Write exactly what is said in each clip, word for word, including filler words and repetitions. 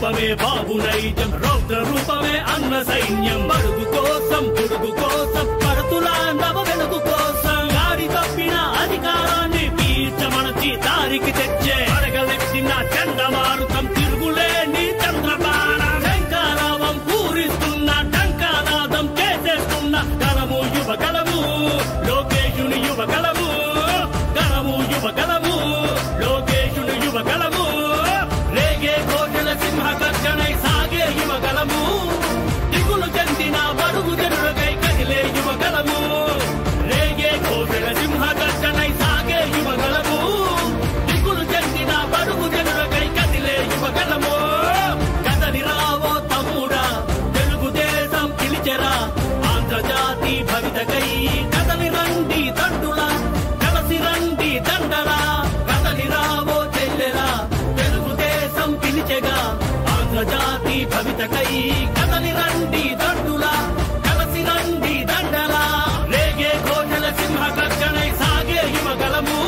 రూపమే బాబు నైజం రౌద్ర రూపమే అన్న సైన్యం బడుగు కోసం బుడుగు కోసం పరతుల నవ వెలుగు కోసం గాడి తప్పిన అధికారాన్ని పీల్చమణచి దారికి తెచ్చే అడగలెత్తిన చండమారుతం తిరుగులేని చంద్రబాణం టంకారావం పూరిస్తున్న టంకానాదం చేసేస్తున్న గలము యువ గలము లోకేశుని యువ గలము గలము యువ గలము లోకేశుని యువ గలము ప్రజాతి భవితకై కదలి రండి దండుల కలసి రండి దండల రేగే కోటల సింహ గర్జనై సాగే యువగలము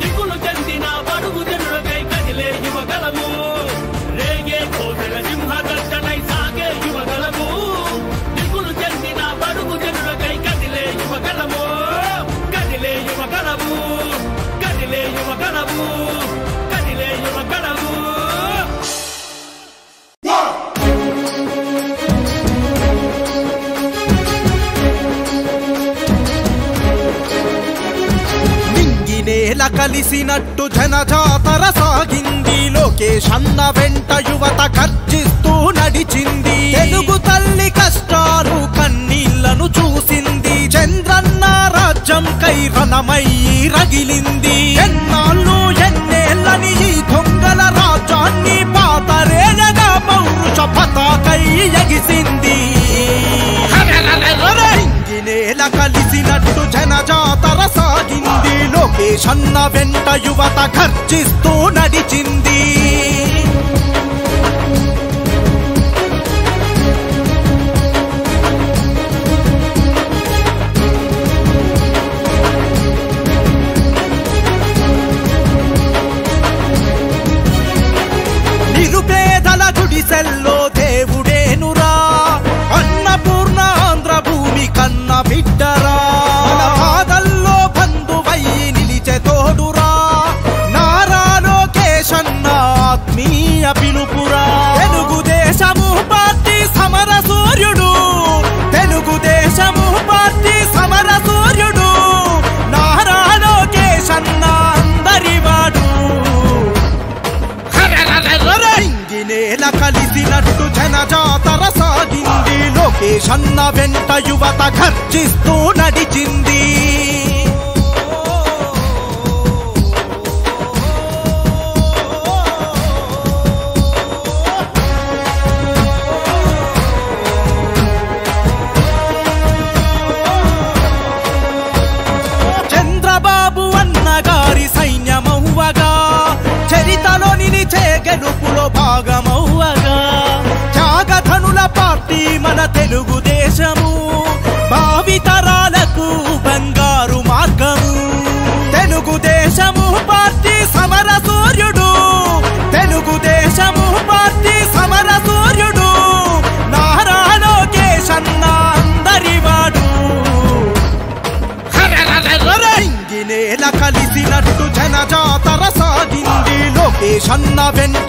దిగులు చెందిన బడుగు జనులకై కదిలే యువగలము రేగే కోటల సింహ గర్జనై సాగే యువగలము దిగులు చెందిన బడుగు జనులకై కదిలే యువగలము కదిలే యువగలము కదిలే యువగలము కదిలే యువగలము కలిసినట్టు జన జాతర సాగింది లోకేష్ అన్న వెంట యువత గర్జిస్తూ నడిచింది తెలుగు తల్లి కష్టాలు కన్నీళ్లను చూసింది చంద్రన్న రాజ్యం కై రణమయ్యి రగిలింది ఎన్నాళ్ళు ఎన్నేళ్ళని ఈ దొంగల రాజ్యాన్ని పాతరేనగా పౌరుష పతాకై ఎగిసింది నేల కలిసినట్టు జన జాతర సాగింది లోకేష్ అన్న వెంట యువత గర్జిస్తూ నడిచింది నిరుపేదల గుడిసెల్లో దేవుడేనురా అన్నపూర్ణ ఆంధ్ర భూమి కన్న బిడ్డరా మన బాధల్లో బంధువై నిలిచే తోడురా నారా లోకేష్ అన్న ఆత్మీయ పిలుపురా తెలుగుదేశము పార్టీ సమర సూర్యుడు తెలుగుదేశము పార్టీ సమర సూర్యుడు నారా లోకేష్ అన్న అందరివాడు ఇంగినేల కలిసినట్టు జనజాతర సాగింది లోకేష్ అన్న వెంట యువత గర్జిస్తూ నడిచింది చంద్రబాబు అన్నగారి సైన్యమవ్వగా చరితలోని నిలిచే గెలుపులో భాగమవ్వగా త్యాగధనుల పార్టీ మన తెలుగుదేశము భావితరాలకు బంగారు మార్గము తెలుగుదేశము పార్టీ సమర సూర్యుడు తెలుగుదేశము పార్టీ సమర సూర్యుడు నారా లోకేష్ అన్న అందరివాడు ఇంగినేల కలిసినట్టు జనజాతర సాగింది లోకేష్ అన్న వెంట